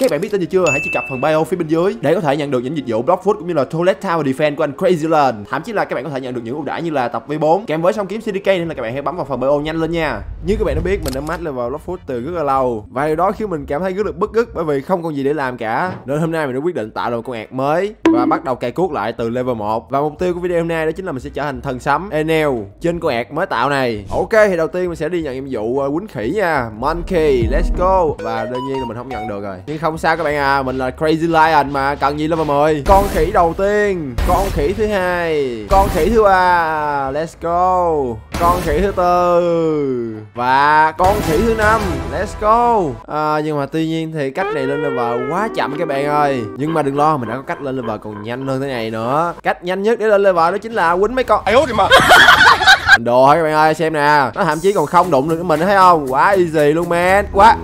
Các bạn biết tên gì chưa? Hãy truy cập phần bio phía bên dưới để có thể nhận được những dịch vụ block food cũng như là toilet tower defense của anh Crazy Lion. Thậm chí là các bạn có thể nhận được những ưu đãi như là tập V4 kèm với song kiếm CDK, nên là các bạn hãy bấm vào phần bio nhanh lên nha. Như các bạn đã biết, mình đã match level block food từ rất là lâu và điều đó khiến mình cảm thấy rất là bức ức bởi vì không còn gì để làm cả. Nên hôm nay mình đã quyết định tạo ra một con ạc mới và bắt đầu cày cuốc lại từ level 1. Và mục tiêu của video hôm nay đó chính là mình sẽ trở thành thần sấm Enel trên con ạc mới tạo này. Ok, thì đầu tiên mình sẽ đi nhận nhiệm vụ quýnh khỉ nha. Monkey, let's go. Và đương nhiên là mình không nhận được rồi. Nhưng không sao các bạn à, mình là Crazy Lion mà, cần gì level 10. Con khỉ đầu tiên, con khỉ thứ hai, con khỉ thứ ba, let's go. Con khỉ thứ tư và con khỉ thứ năm, let's go. Nhưng mà tuy nhiên thì cách này lên level quá chậm các bạn ơi. Nhưng mà đừng lo, mình đã có cách lên level còn nhanh hơn thế này nữa. Cách nhanh nhất để lên level đó chính là quýnh mấy con yếu đi mà. Đồ hả các bạn ơi, xem nè, nó thậm chí còn không đụng được mình, thấy không? Quá easy luôn man, quá.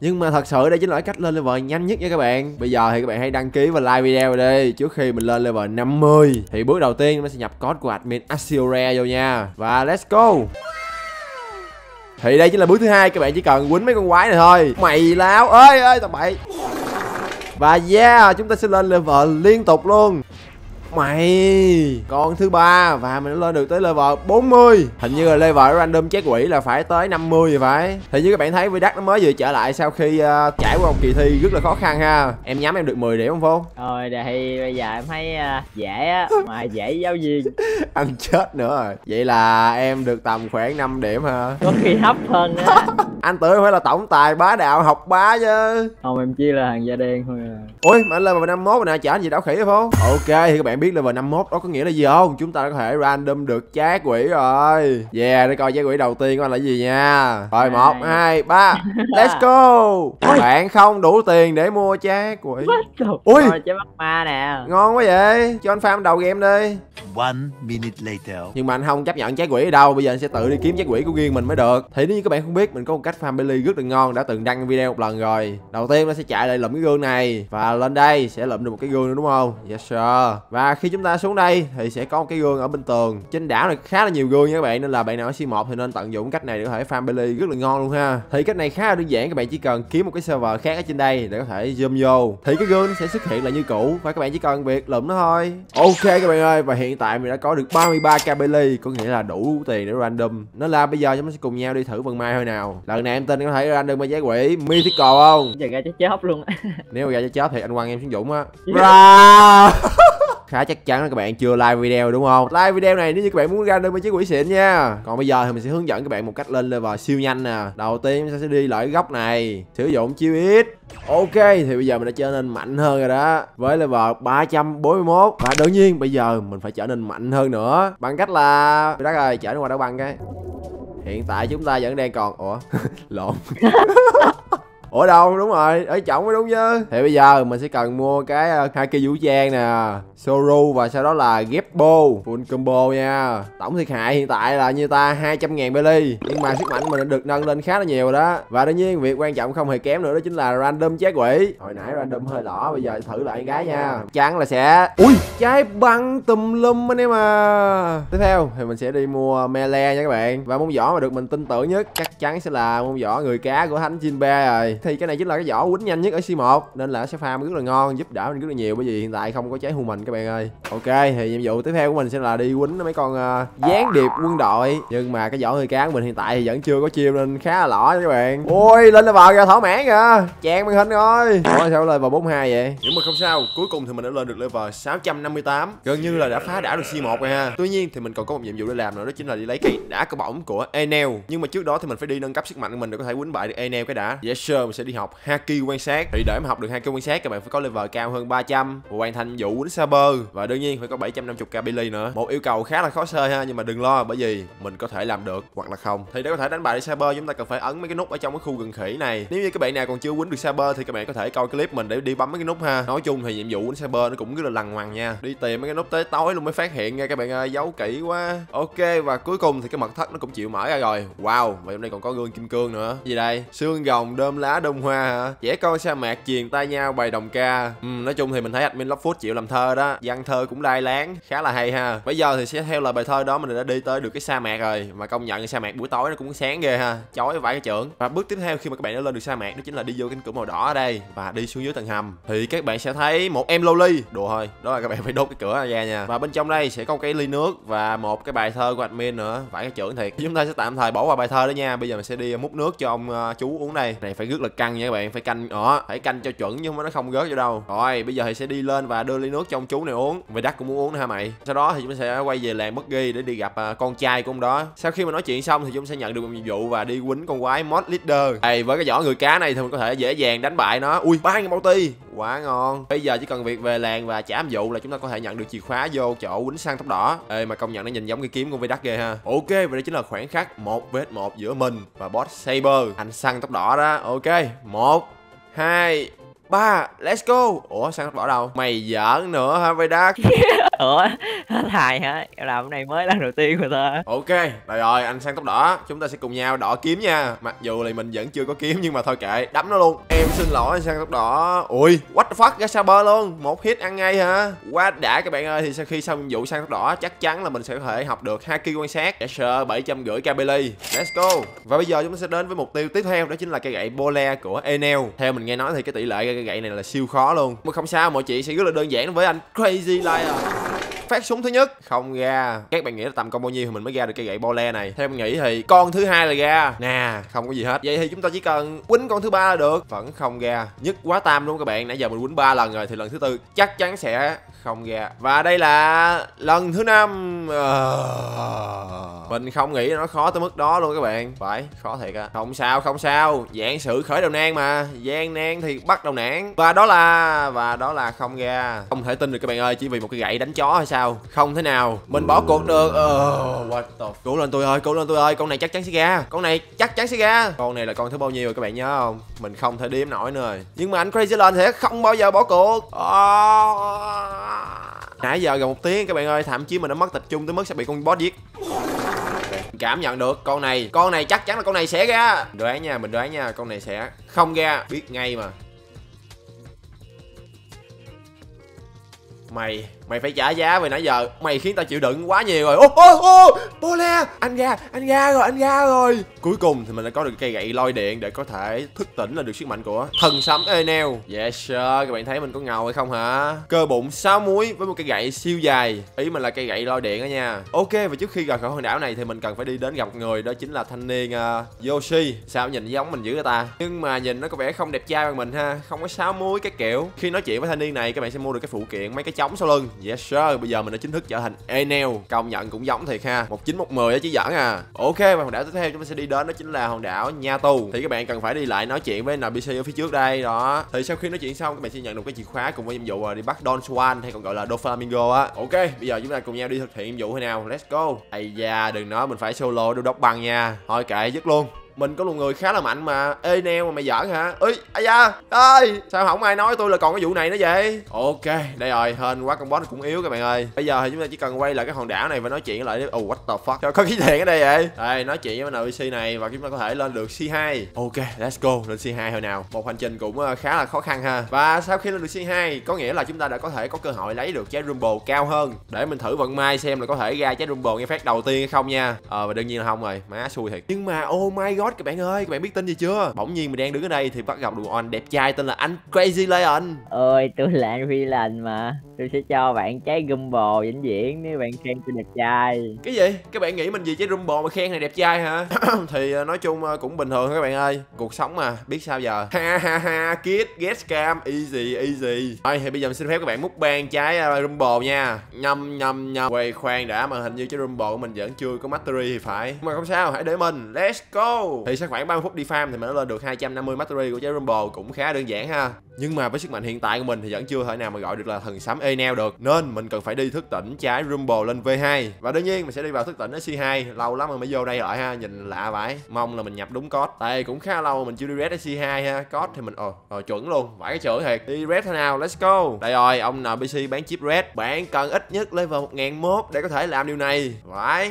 Nhưng mà thật sự đây chính là cách lên level nhanh nhất nha các bạn. Bây giờ thì các bạn hãy đăng ký và like video đi trước khi mình lên level 50. Thì bước đầu tiên nó sẽ nhập code của admin Axure vô nha. Và let's go. Thì đây chính là bước thứ hai, các bạn chỉ cần quýnh mấy con quái này thôi. Mày láo ơi ơi tầm bậy. Và yeah, chúng ta sẽ lên level liên tục luôn. Mày con thứ ba và mình đã lên được tới level 40. Hình như là level random chết quỷ là phải tới 50 rồi phải. Thì như các bạn thấy VDAC nó mới vừa trở lại sau khi trải qua một kỳ thi rất là khó khăn ha. Em nhắm em được 10 điểm không Phú? Rồi thì bây giờ em thấy dễ á, mà dễ giáo viên. Ăn chết nữa rồi. Vậy là em được tầm khoảng 5 điểm ha. Có khi thấp hơn á. Anh tưởng phải là tổng tài bá đạo học bá chứ. Không, em chỉ là hàng da đen thôi à. Ui mà anh level 51 nè, chả anh gì đảo khỉ hả Phú? Ok thì các bạn biết level 51 đó có nghĩa là gì không? Chúng ta có thể random được trái quỷ rồi. Yeah, để coi trái quỷ đầu tiên của anh là gì nha. Rồi 1, 2, 3, let's go. Bạn không đủ tiền để mua trái quỷ. Ui trái bắt ma nè. Ngon quá vậy, cho anh farm đầu game đi. 1 minute later. Nhưng mà anh không chấp nhận trái quỷ ở đâu, bây giờ anh sẽ tự đi kiếm trái quỷ của riêng mình mới được. Thì nếu như các bạn không biết, mình có một cách farm belly rất là ngon, đã từng đăng video một lần rồi. Đầu tiên nó sẽ chạy lại lượm cái gương này và lên đây sẽ lượm được một cái gương nữa đúng không? Yes sir. Và khi chúng ta xuống đây thì sẽ có một cái gương ở bên tường. Trên đảo này khá là nhiều gương nha các bạn, nên là bạn nào ở C1 thì nên tận dụng cách này để có thể farm belly rất là ngon luôn ha. Thì cách này khá là đơn giản, các bạn chỉ cần kiếm một cái server khác ở trên đây để có thể zoom vô thì cái gương sẽ xuất hiện lại như cũ và các bạn chỉ cần việc lượm nó thôi. Ok các bạn ơi, và hiện tại mình đã có được 33k belly, có nghĩa là đủ tiền để random. Nên là bây giờ chúng ta sẽ cùng nhau đi thử vận may thôi nào. Lần này em tin có thể random với trái quỷ mythical không? Giờ ra trái chớp luôn. Nếu mà ra trái chớp thì anh quăng em xuống Dũng á. Khá chắc chắn là các bạn chưa like video đúng không? Like video này nếu như các bạn muốn random với trái quỷ xịn nha. Còn bây giờ thì mình sẽ hướng dẫn các bạn một cách lên level siêu nhanh nè. Đầu tiên mình sẽ đi lại góc này, sử dụng chiêu ít. Ok, thì bây giờ mình đã trở nên mạnh hơn rồi đó, với level 341. Và đương nhiên bây giờ mình phải trở nên mạnh hơn nữa bằng cách là đất ơi, chở nó qua đảo băng cái. Hiện tại chúng ta vẫn đang còn... Ủa? Lộn. Ủa đâu, đúng rồi, ở chổng mới đúng chứ. Thì bây giờ mình sẽ cần mua cái Haki vũ trang nè, Shoru và sau đó là Gepbo. Full combo nha. Tổng thiệt hại hiện tại là như ta 200.000 belly. Nhưng mà sức mạnh mình đã được nâng lên khá là nhiều rồi đó. Và đương nhiên việc quan trọng không hề kém nữa đó chính là random trái quỷ. Hồi nãy random hơi đỏ, bây giờ thử lại cái nha. Chắn là sẽ... Ui, trái băng tùm lum anh em à. Tiếp theo thì mình sẽ đi mua melee nha các bạn. Và môn võ mà được mình tin tưởng nhất chắc chắn sẽ là môn võ người cá của thánh Jinbe rồi. Thì cái này chính là cái vỏ quýnh nhanh nhất ở C1, nên là sẽ farm rất là ngon, giúp đỡ mình rất là nhiều bởi vì hiện tại không có trái human các bạn ơi. Ok, thì nhiệm vụ tiếp theo của mình sẽ là đi quýnh mấy con gián điệp quân đội. Nhưng mà cái vỏ hơi cá của mình hiện tại thì vẫn chưa có chiêu nên khá là lỏ các bạn. Ôi, lên level ra thỏa mãn kìa. Chàng màn hình rồi. Ủa sao level 42 vậy? Nhưng mà không sao, cuối cùng thì mình đã lên được level 658, gần như là đã phá đảo được C1 rồi ha. Tuy nhiên thì mình còn có một nhiệm vụ để làm nữa, đó chính là đi lấy cái đá cỏ bổng của Enel. Nhưng mà trước đó thì mình phải đi nâng cấp sức mạnh của mình để có thể quýnh bại được Enel cái đã. Yes sir. Mình sẽ đi học Haki quan sát. Thì để mà học được Haki quan sát, các bạn phải có level cao hơn 300 và hoàn thành vụ quýnh Saber, và đương nhiên phải có 750k belly nữa. Một yêu cầu khá là khó sơ ha, nhưng mà đừng lo bởi vì mình có thể làm được hoặc là không. Thì để có thể đánh bại Saber, chúng ta cần phải ấn mấy cái nút ở trong cái khu gần khỉ này. Nếu như các bạn nào còn chưa quýnh được Saber thì các bạn có thể coi clip mình để đi bấm mấy cái nút ha. Nói chung thì nhiệm vụ quýnh Saber nó cũng rất là lằng ngoằng nha. Đi tìm mấy cái nút tới tối luôn mới phát hiện nha các bạn ơi, giấu kỹ quá. Ok, và cuối cùng thì cái mật thất nó cũng chịu mở ra rồi. Wow, và hôm nay còn có gương kim cương nữa. Gì đây? Xương rồng đơm lá đá đông hoa hả? Trẻ con sa mạc truyền tay nhau bài đồng ca. Nói chung thì mình thấy admin Lockfood chịu làm thơ đó, văn thơ cũng lai láng, khá là hay ha. Bây giờ thì sẽ theo lời bài thơ đó mình đã đi tới được cái sa mạc rồi, mà công nhận sa mạc buổi tối nó cũng sáng ghê ha, chói vãi cái chưởng. Và bước tiếp theo khi mà các bạn đã lên được sa mạc đó chính là đi vô cánh cửa màu đỏ ở đây và đi xuống dưới tầng hầm thì các bạn sẽ thấy một em loli đùa thôi, đó là các bạn phải đốt cái cửa ra nha. Và bên trong đây sẽ có một cái ly nước và một cái bài thơ của admin nữa, vãi cái chưởng thiệt. Chúng ta sẽ tạm thời bỏ qua bài thơ đó nha. Bây giờ mình sẽ đi múc nước cho ông chú uống đây. Này phải rất là căng nha các bạn, phải canh phải canh cho chuẩn nhưng mà nó không gớt vô đâu. Rồi bây giờ thì sẽ đi lên và đưa ly nước cho ông chú này uống. Mày đắt cũng muốn uống nữa hả mày? Sau đó thì chúng ta sẽ quay về làng bất ghi để đi gặp con trai của ông đó. Sau khi mà nói chuyện xong thì chúng sẽ nhận được một nhiệm vụ và đi quýnh con quái Mod Leader. Đây với cái vỏ người cá này thì mình có thể dễ dàng đánh bại nó. Ui 3.000 bao ti, quá ngon. Bây giờ chỉ cần việc về làng và trả nhiệm vụ là chúng ta có thể nhận được chìa khóa vô chỗ quýnh săn tóc đỏ. Ê mà công nhận nó nhìn giống cái kiếm của VDAC ghê ha. Ok và đây chính là khoảnh khắc 1v1 giữa mình và boss Saber, anh săn tóc đỏ đó. Ok 1, 2, 3, let's go. Ủa săn tóc đỏ đâu? Mày giỡn nữa hả VDAC? Ủa hết hài hả? Làm này mới lần đầu tiên của ta. Ok rồi rồi anh sang tóc đỏ, chúng ta sẽ cùng nhau đỏ kiếm nha. Mặc dù là mình vẫn chưa có kiếm nhưng mà thôi kệ, đấm nó luôn. Em xin lỗi anh sang tóc đỏ. Ui what the fuck, ra Saber luôn, một hit ăn ngay hả? Quá đã các bạn ơi. Thì sau khi xong nhiệm vụ sang tóc đỏ chắc chắn là mình sẽ có thể học được Haki quan sát, Axure 750 kbli. Let's go. Và bây giờ chúng ta sẽ đến với mục tiêu tiếp theo, đó chính là cây gậy Bole của Enel. Theo mình nghe nói thì cái tỷ lệ cây gậy này là siêu khó luôn, mà không sao, mọi chuyện sẽ rất là đơn giản với anh Crazy Lion. Phát súng thứ nhất không ra. Các bạn nghĩ là tầm combo nhiêu thì mình mới ra được cây gậy Bole này? Theo mình nghĩ thì con thứ hai là ra nè, không có gì hết. Vậy thì chúng ta chỉ cần quýnh con thứ ba là được. Vẫn không ra, nhất quá tam luôn các bạn. Nãy giờ mình quýnh 3 lần rồi thì lần thứ tư chắc chắn sẽ không ra. Và đây là lần thứ 5. Mình không nghĩ nó khó tới mức đó luôn các bạn. Phải, khó thiệt á. Không sao, không sao. Dạng sự khởi đầu nan mà, gian nan thì bắt đầu nản. Và đó là không ra. Không thể tin được các bạn ơi, chỉ vì một cái gậy đánh chó hay sao? Không thể nào mình bỏ cuộc được. What the... Cố lên tôi ơi, cố lên tôi ơi. Con này chắc chắn sẽ ra. Con này chắc chắn sẽ ra. Con này là con thứ bao nhiêu rồi các bạn nhớ không? Mình không thể đếm nổi nữa. Nhưng mà anh Crazy Lion sẽ không bao giờ bỏ cuộc. Nãy giờ gần 1 tiếng các bạn ơi, thậm chí mình đã mất tập trung tới mức sẽ bị con boss giết. Cảm nhận được con này chắc chắn là con này sẽ ra. Đoán nha, mình đoán nha, con này sẽ không ra, biết ngay mà. Mày phải trả giá vì nãy giờ mày khiến tao chịu đựng quá nhiều rồi. Bole, anh ra rồi. Cuối cùng thì mình đã có được cây gậy lôi điện để có thể thức tỉnh là được sức mạnh của thần sấm Enel. Yes sir, các bạn thấy mình có ngầu hay không hả? Cơ bụng 6 múi với một cây gậy siêu dài. Ý mình là cây gậy lôi điện đó nha. Ok và trước khi rời khỏi hòn đảo này thì mình cần phải đi đến gặp người, đó chính là thanh niên Yoshi. Sao nhìn giống mình dữ vậy ta? Nhưng mà nhìn nó có vẻ không đẹp trai bằng mình ha, không có 6 múi cái kiểu. Khi nói chuyện với thanh niên này các bạn sẽ mua được cái phụ kiện mấy cái chống sau lưng. Yes sir, bây giờ mình đã chính thức trở thành Enel. Công nhận cũng giống thiệt ha, 1910 đó chứ giỡn à. Ok và hòn đảo tiếp theo chúng ta sẽ đi đến đó chính là hòn đảo Nha Tu. Thì các bạn cần phải đi lại nói chuyện với NPC ở phía trước đây đó. Thì sau khi nói chuyện xong các bạn sẽ nhận được cái chìa khóa cùng với nhiệm vụ đi bắt Don Swan hay còn gọi là Doflamingo á. Ok, bây giờ chúng ta cùng nhau đi thực hiện nhiệm vụ thế nào. Let's go. Ây da, đừng nói mình phải solo đu đốc bằng nha. Thôi kệ dứt luôn. Mình có một người khá là mạnh mà. Ê Enel mà mày giỡn hả? Ơi ai da ơi, sao không ai nói tôi là còn cái vụ này nữa vậy? Ok đây rồi, hên quá con boss cũng yếu các bạn ơi. Bây giờ thì chúng ta chỉ cần quay lại cái hòn đảo này và nói chuyện lại. Oh what the fuck, sao có cái đèn ở đây vậy? Đây nói chuyện với NPC này và chúng ta có thể lên được C2. Ok let's go, lên C2 hồi nào. Một hành trình cũng khá là khó khăn ha. Và sau khi lên được C2 có nghĩa là chúng ta đã có thể có cơ hội lấy được trái Rumble cao hơn. Để mình thử vận may xem là có thể ra trái Rumble ngay phát đầu tiên hay không nha. Và đương nhiên là không rồi, má xui thiệt. Nhưng mà oh my god các bạn ơi, các bạn biết tin gì chưa? Bỗng nhiên mình đang đứng ở đây thì bắt gặp được anh đẹp trai tên là anh Crazy Lion. Ôi tôi là anh Crazy Lion mà, tôi sẽ cho bạn trái Rumble vĩnh viễn nếu bạn khen tôi đẹp trai. Cái gì? Các bạn nghĩ mình vì trái Rumble mà khen này đẹp trai hả? Thì nói chung cũng bình thường các bạn ơi, cuộc sống mà biết sao giờ. Ha ha ha, kid get scam easy easy. Thôi thì bây giờ mình xin phép các bạn múc ban trái Rumble nha. Nhâm nhâm nhâm. Quay khoan đã, mà hình như trái Rumble của mình vẫn chưa có mastery thì phải. Mà không sao, hãy để mình. Let's go. Thì sau khoảng 30 phút đi farm thì mình đã lên được 250 mastery của trái Rumble, cũng khá đơn giản ha. Nhưng mà với sức mạnh hiện tại của mình thì vẫn chưa thể nào mà gọi được là thần sấm Enel được. Nên mình cần phải đi thức tỉnh trái Rumble lên V2. Và đương nhiên mình sẽ đi vào thức tỉnh ở C2. Lâu lắm rồi mới vô đây lại ha, nhìn lạ vãi. Mong là mình nhập đúng code. Tại cũng khá lâu mình chưa đi red ở C2 ha. Code thì mình chuẩn luôn, vãi cái chữ thiệt. Đi red thế nào, let's go. Đây rồi, ông NPC bán chip red. Bạn cần ít nhất level 1001 để có thể làm điều này. Vãi.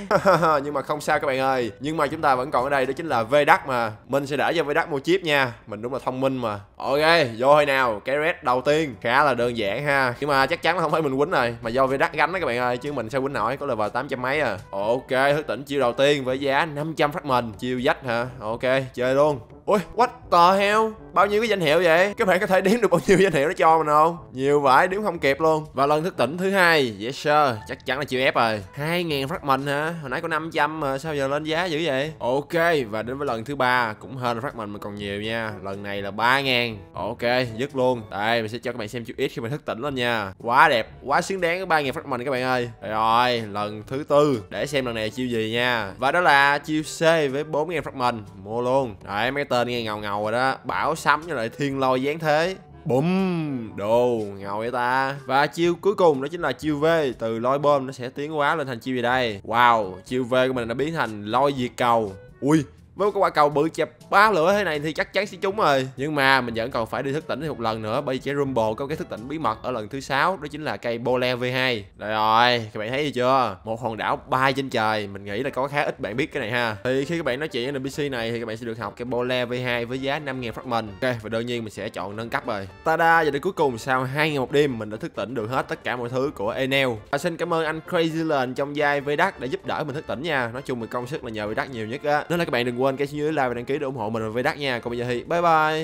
Nhưng mà không sao các bạn ơi. Nhưng mà chúng ta vẫn còn ở đây, đó chính là VDAC mà. Mình sẽ để cho VDAC mua chip nha. Mình đúng là thông minh mà. Ok, vô hồi nào. Cái red đầu tiên khá là đơn giản ha. Nhưng mà chắc chắn là không phải mình quýnh rồi, mà do VDAC gánh đó các bạn ơi, chứ mình sao quýnh nổi. Có level 800 mấy à. Ok, thức tỉnh chiêu đầu tiên với giá 500 fragment. Chiêu dách hả? Ok, chơi luôn. Ui, what the hell? Bao nhiêu cái danh hiệu vậy? Các bạn có thể đếm được bao nhiêu danh hiệu nó cho mình không? Nhiều vãi, đếm không kịp luôn. Và lần thức tỉnh thứ hai, yes sir, chắc chắn là chiêu ép rồi. 2000 fragment hả? Hồi nãy có 500 mà sao giờ lên giá dữ vậy? Ok, và đến với lần thứ ba cũng hơn fragment mình còn nhiều nha. Lần này là 3000. Ok, dứt luôn. Đây, mình sẽ cho các bạn xem chiêu ít khi mình thức tỉnh lên nha. Quá đẹp, quá xứng đáng cái 3000 fragment các bạn ơi. Rồi, lần thứ tư để xem lần này chiêu gì nha. Và đó là chiêu C với 4000 fragment, mua luôn. Đấy, mấy tên nghe ngầu ngầu rồi đó. Bảo sấm với lại thiên lôi giáng thế. Bùm, đồ ngầu vậy ta. Và chiêu cuối cùng đó chính là chiêu V. Từ lôi bom nó sẽ tiến hóa lên thành chiêu gì đây? Wow, chiêu V của mình đã biến thành lôi diệt cầu. Ui, với cái quả cầu bự chẹp bá lửa thế này thì chắc chắn sẽ trúng rồi. Nhưng mà mình vẫn còn phải đi thức tỉnh thêm một lần nữa, bởi vì trái Rumble có cái thức tỉnh bí mật ở lần thứ 6, đó chính là cây Bole V2. Đây rồi, các bạn thấy gì chưa? Một hòn đảo bay trên trời. Mình nghĩ là có khá ít bạn biết cái này ha. Thì khi các bạn nói chuyện với NPC này thì các bạn sẽ được học cây Bole V2 với giá 5000 fragment. Ok, và đương nhiên mình sẽ chọn nâng cấp rồi. Tada, và đến cuối cùng sau 2 ngày một đêm mình đã thức tỉnh được hết tất cả mọi thứ của Enel. Và xin cảm ơn anh Crazy Lion trong vai VDAC đã giúp đỡ mình thức tỉnh nha. Nói chung mình công sức là nhờ VDAC nhiều nhất á. Nên là các bạn đừng quên cái dưới like và đăng ký để ủng hộ mình về VDAC nha. Còn bây giờ thì bye bye.